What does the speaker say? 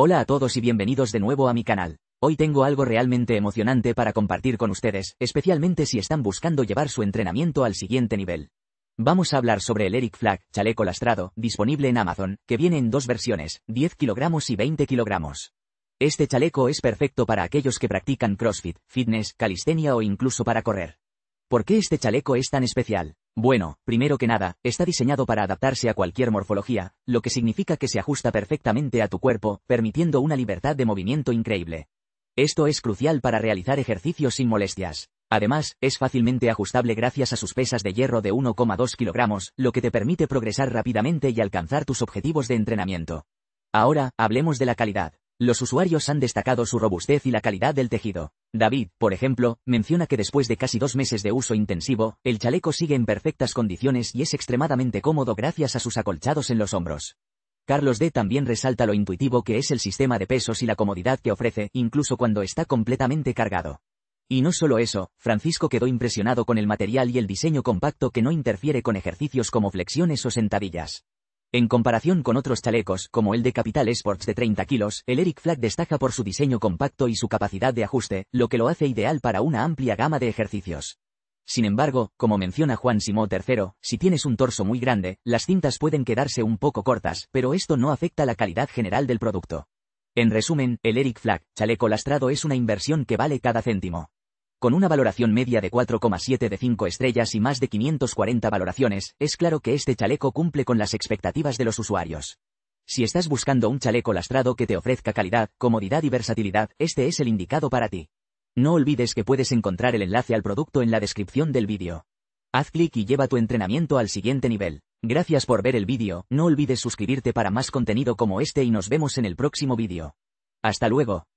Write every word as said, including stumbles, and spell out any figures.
Hola a todos y bienvenidos de nuevo a mi canal. Hoy tengo algo realmente emocionante para compartir con ustedes, especialmente si están buscando llevar su entrenamiento al siguiente nivel. Vamos a hablar sobre el Eric Flag, chaleco lastrado, disponible en Amazon, que viene en dos versiones, diez kilogramos y veinte kilogramos. Este chaleco es perfecto para aquellos que practican CrossFit, fitness, calistenia o incluso para correr. ¿Por qué este chaleco es tan especial? Bueno, primero que nada, está diseñado para adaptarse a cualquier morfología, lo que significa que se ajusta perfectamente a tu cuerpo, permitiendo una libertad de movimiento increíble. Esto es crucial para realizar ejercicios sin molestias. Además, es fácilmente ajustable gracias a sus pesas de hierro de uno coma dos kilogramos, lo que te permite progresar rápidamente y alcanzar tus objetivos de entrenamiento. Ahora, hablemos de la calidad. Los usuarios han destacado su robustez y la calidad del tejido. David, por ejemplo, menciona que después de casi dos meses de uso intensivo, el chaleco sigue en perfectas condiciones y es extremadamente cómodo gracias a sus acolchados en los hombros. Carlos D. también resalta lo intuitivo que es el sistema de pesos y la comodidad que ofrece, incluso cuando está completamente cargado. Y no solo eso, Francisco quedó impresionado con el material y el diseño compacto que no interfiere con ejercicios como flexiones o sentadillas. En comparación con otros chalecos, como el de Capital Sports de treinta kilos, el Eric Flag destaca por su diseño compacto y su capacidad de ajuste, lo que lo hace ideal para una amplia gama de ejercicios. Sin embargo, como menciona Juan Simó tercero, si tienes un torso muy grande, las cintas pueden quedarse un poco cortas, pero esto no afecta la calidad general del producto. En resumen, el Eric Flag, chaleco lastrado, es una inversión que vale cada céntimo. Con una valoración media de cuatro coma siete de cinco estrellas y más de quinientas cuarenta valoraciones, es claro que este chaleco cumple con las expectativas de los usuarios. Si estás buscando un chaleco lastrado que te ofrezca calidad, comodidad y versatilidad, este es el indicado para ti. No olvides que puedes encontrar el enlace al producto en la descripción del vídeo. Haz clic y lleva tu entrenamiento al siguiente nivel. Gracias por ver el vídeo, no olvides suscribirte para más contenido como este y nos vemos en el próximo vídeo. Hasta luego.